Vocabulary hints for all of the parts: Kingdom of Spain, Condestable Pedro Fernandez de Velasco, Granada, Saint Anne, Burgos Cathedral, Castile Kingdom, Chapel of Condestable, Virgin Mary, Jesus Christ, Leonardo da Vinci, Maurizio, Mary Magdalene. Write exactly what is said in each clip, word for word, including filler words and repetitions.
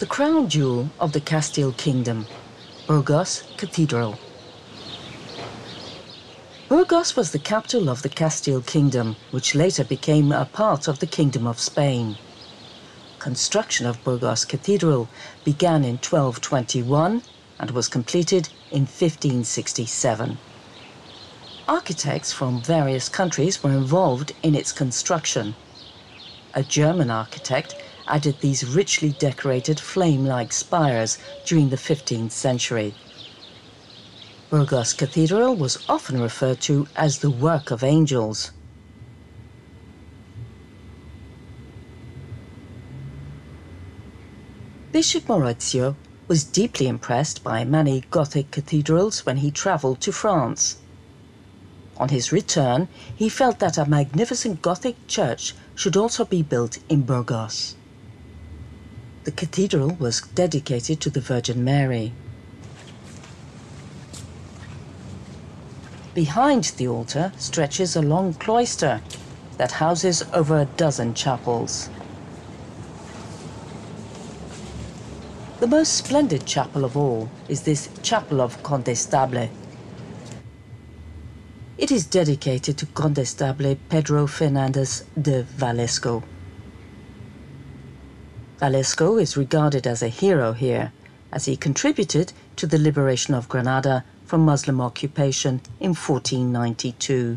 the crown jewel of the Castile Kingdom, Burgos Cathedral. Burgos was the capital of the Castile Kingdom, which later became a part of the Kingdom of Spain. Construction of Burgos Cathedral began in twelve twenty-one and was completed in fifteen sixty-seven. Architects from various countries were involved in its construction. A German architect added these richly decorated flame-like spires during the fifteenth century. Burgos Cathedral was often referred to as the work of angels. Bishop Maurizio was deeply impressed by many Gothic cathedrals when he travelled to France. On his return, he felt that a magnificent Gothic church should also be built in Burgos. The cathedral was dedicated to the Virgin Mary. Behind the altar stretches a long cloister that houses over a dozen chapels. The most splendid chapel of all is this Chapel of Condestable. It is dedicated to Condestable Pedro Fernandez de Velasco. Velasco is regarded as a hero here, as he contributed to the liberation of Granada from Muslim occupation in fourteen ninety-two.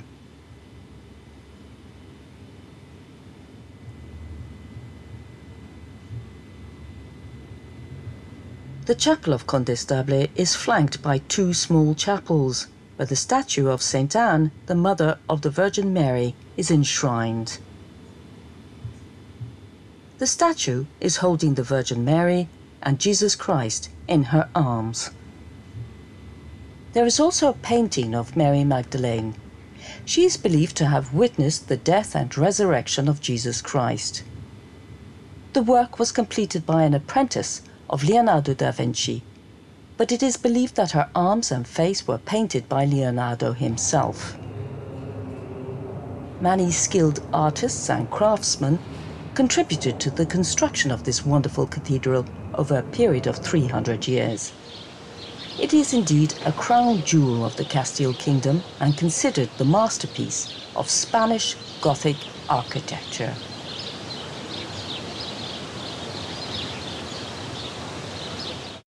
The Chapel of Condestable is flanked by two small chapels, where the statue of Saint Anne, the mother of the Virgin Mary, is enshrined. The statue is holding the Virgin Mary and Jesus Christ in her arms. There is also a painting of Mary Magdalene. She is believed to have witnessed the death and resurrection of Jesus Christ. The work was completed by an apprentice of Leonardo da Vinci, but it is believed that her arms and face were painted by Leonardo himself. Many skilled artists and craftsmen contributed to the construction of this wonderful cathedral over a period of three hundred years. It is indeed a crown jewel of the Castile Kingdom and considered the masterpiece of Spanish Gothic architecture.